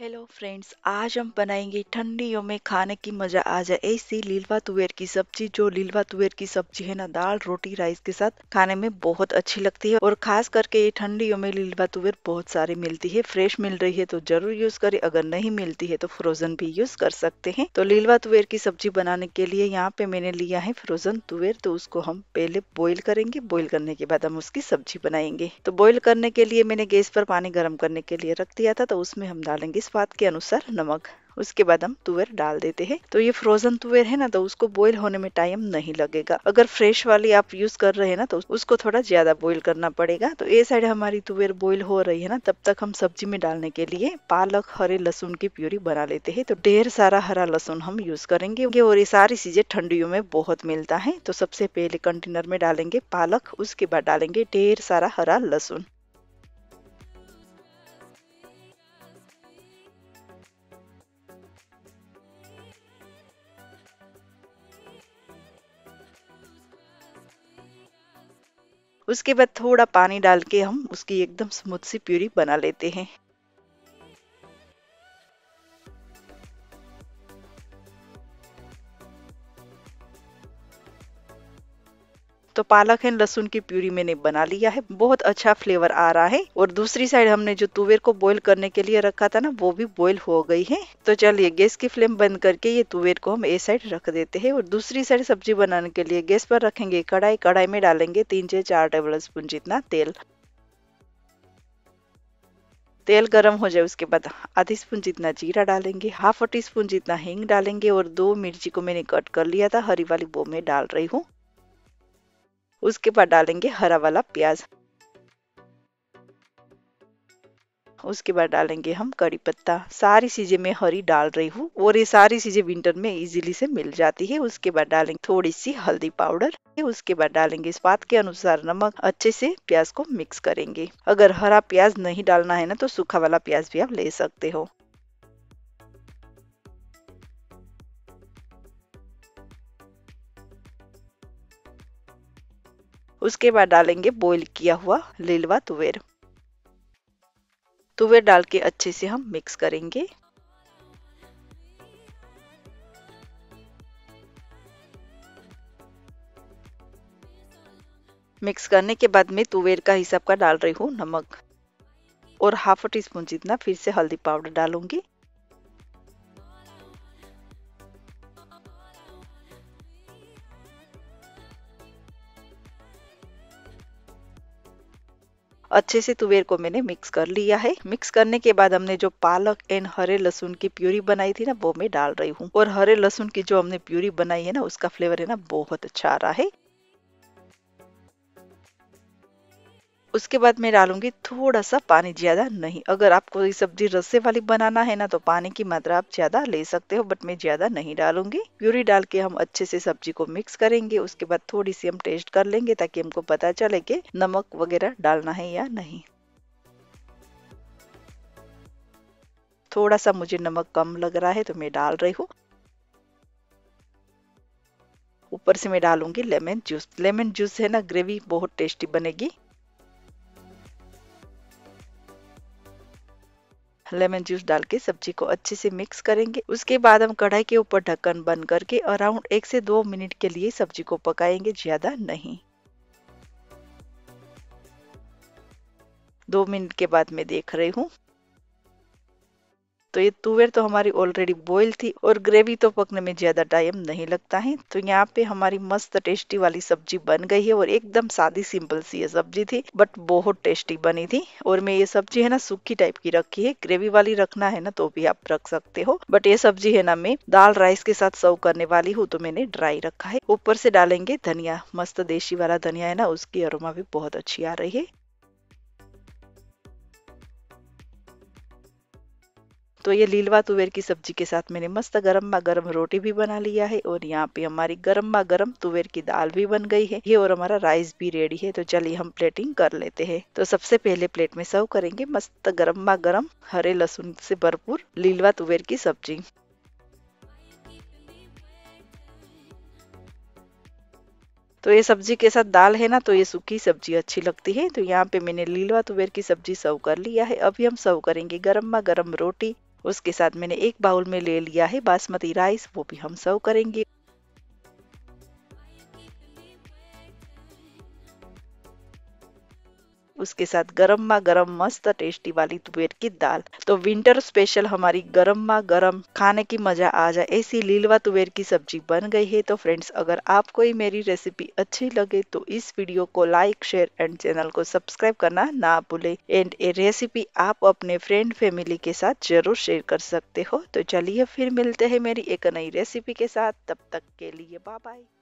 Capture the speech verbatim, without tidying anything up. Hello friends, आज हम बनाएंगे ठंडियों में खाने की मज़ा आ जाए ऐसी लीलवा तुवेर की सब्जी। जो लीलवा तुवेर की सब्जी है ना, दाल रोटी राइस के साथ खाने में बहुत अच्छी लगती है। और खास करके ये ठंडियों में लीलवा तुवेर बहुत सारी मिलती है। फ्रेश मिल रही है तो जरूर यूज़ करें, अगर नहीं मिलती है तो फ्रोजन भी यूज़ कर सकते हैं। तो लीलवा तुवेर की सब्जी बनाने के लिए यहाँ पे मैंने लिया है फ्रोजन तुवेर। तो उसको हम पहले बॉईल करेंगे, बॉईल करने के बाद हम उसकी सब्जी बनाएंगे। तो बॉईल करने के लिए मैंने गैस पर पानी गर्म करने के लिए रख दिया था। तो उसमें हम डालेंगे स्वाद के अनुसार नमक, उसके बाद हम तुवेर डाल देते हैं। तो ये फ्रोजन तुवेर है ना, तो उसको बॉईल होने में टाइम नहीं लगेगा। अगर फ्रेश वाली आप यूज कर रहे हैं ना तो उसको थोड़ा ज्यादा बॉईल करना पड़ेगा। तो ये साइड हमारी तुवेर बॉईल हो रही है ना, तब तक हम सब्जी में डालने के लिए पालक हरे लहसुन की प्यूरी बना लेते हैं। तो ढेर सारा हरा लहसुन हम यूज करेंगे और ये सारी चीजें ठंडियों में बहुत मिलता है। तो सबसे पहले कंटेनर में डालेंगे पालक, उसके बाद डालेंगे ढेर सारा हरा लहसुन। उसके बाद थोड़ा पानी डाल के हम उसकी एकदम स्मूथ सी प्यूरी बना लेते हैं। तो पालक एंड लहसुन की प्यूरी मैंने बना लिया है, बहुत अच्छा फ्लेवर आ रहा है। और दूसरी साइड हमने जो तुवेर को बॉईल करने के लिए रखा था ना, वो भी बॉईल हो गई है। तो चलिए गैस की फ्लेम बंद करके ये तुवेर को हम ए साइड रख देते हैं। और दूसरी साइड सब्जी बनाने के लिए गैस पर रखेंगे कढ़ाई। कढ़ाई में डालेंगे तीन से चार टेबल स्पून जितना तेल। तेल गरम हो जाए उसके बाद आधी स्पून जितना जीरा डालेंगे, हाफ टी स्पून जितना हींग डालेंगे। और दो मिर्ची को मैंने कट कर लिया था, हरी वाली वो मैं डाल रही हूँ। उसके बाद डालेंगे हरा वाला प्याज, उसके बाद डालेंगे हम कड़ी पत्ता। सारी चीजें मैं हरी डाल रही हूँ और ये सारी चीजें विंटर में इजीली से मिल जाती है। उसके बाद डालेंगे थोड़ी सी हल्दी पाउडर, उसके बाद डालेंगे स्वाद के अनुसार नमक। अच्छे से प्याज को मिक्स करेंगे। अगर हरा प्याज नहीं डालना है ना तो सूखा वाला प्याज भी आप ले सकते हो। उसके बाद डालेंगे बॉईल किया हुआ लीलवा तुवेर। तुवेर डाल के अच्छे से हम मिक्स करेंगे। मिक्स करने के बाद मैं तुवेर का हिसाब का डाल रही हूँ नमक और हाफ टी स्पून जितना फिर से हल्दी पाउडर डालूंगी। अच्छे से तुवेर को मैंने मिक्स कर लिया है। मिक्स करने के बाद हमने जो पालक एंड हरे लहसुन की प्यूरी बनाई थी ना, वो मैं डाल रही हूँ। और हरे लहसुन की जो हमने प्यूरी बनाई है ना, उसका फ्लेवर है ना बहुत अच्छा आ रहा है। उसके बाद मैं डालूंगी थोड़ा सा पानी, ज्यादा नहीं। अगर आपको ये सब्जी रस्से वाली बनाना है ना तो पानी की मात्रा आप ज्यादा ले सकते हो, बट मैं ज्यादा नहीं डालूंगी। प्यूरी डाल के हम अच्छे से सब्जी को मिक्स करेंगे। उसके बाद थोड़ी सी हम टेस्ट कर लेंगे ताकि हमको पता चले कि नमक वगैरह डालना है या नहीं। थोड़ा सा मुझे नमक कम लग रहा है तो मैं डाल रही हूँ। ऊपर से मैं डालूंगी लेमन जूस। लेमन जूस है ना, ग्रेवी बहुत टेस्टी बनेगी। लेमन जूस डाल के सब्जी को अच्छे से मिक्स करेंगे। उसके बाद हम कढ़ाई के ऊपर ढक्कन बंद करके अराउंड एक से दो मिनट के लिए सब्जी को पकाएंगे, ज्यादा नहीं। दो मिनट के बाद मैं देख रही हूँ तो ये तुवेर तो हमारी ऑलरेडी बॉईल थी और ग्रेवी तो पकने में ज्यादा टाइम नहीं लगता है। तो यहाँ पे हमारी मस्त टेस्टी वाली सब्जी बन गई है। और एकदम सादी सिंपल सी ये सब्जी थी, बट बहुत टेस्टी बनी थी। और मैं ये सब्जी है ना सूखी टाइप की रखी है, ग्रेवी वाली रखना है ना तो भी आप रख सकते हो, बट ये सब्जी है ना मैं दाल राइस के साथ सर्व करने वाली हूँ तो मैंने ड्राई रखा है। ऊपर से डालेंगे धनिया, मस्त देशी वाला धनिया है ना, उसकी अरोमा भी बहुत अच्छी आ रही है। तो ये लीलवा तुवेर की सब्जी के साथ मैंने मस्त गरमा गरम रोटी भी बना लिया है। और यहाँ पे हमारी गरमा गरम तुवेर की दाल भी बन गई है ये, और हमारा राइस भी रेडी है। तो चलिए हम प्लेटिंग कर लेते हैं। तो सबसे पहले प्लेट में सर्व करेंगे मस्त गरमा गरम हरे लहसुन से भरपूर लीलवा तुवेर की सब्जी। तो ये सब्जी के साथ दाल है ना, तो ये सूखी सब्जी अच्छी लगती है। तो यहाँ पे मैंने लीलवा तुवेर की सब्जी सर्व कर लिया है। अभी हम सर्व करेंगे गरमा गरम रोटी। उसके साथ मैंने एक बाउल में ले लिया है बासमती राइस, वो भी हम सर्व करेंगे। उसके साथ गरमा गरम मस्त टेस्टी वाली तुवेर की दाल। तो विंटर स्पेशल हमारी गरमा गरम खाने की मजा आ जाए ऐसी लीलवा तुवेर की सब्जी बन गई है। तो फ्रेंड्स, अगर आपको ये मेरी रेसिपी अच्छी लगे तो इस वीडियो को लाइक, शेयर एंड चैनल को सब्सक्राइब करना ना भूले। एंड ये रेसिपी आप अपने फ्रेंड फैमिली के साथ जरूर शेयर कर सकते हो। तो चलिए फिर मिलते हैं मेरी एक नई रेसिपी के साथ, तब तक के लिए बाय बाय।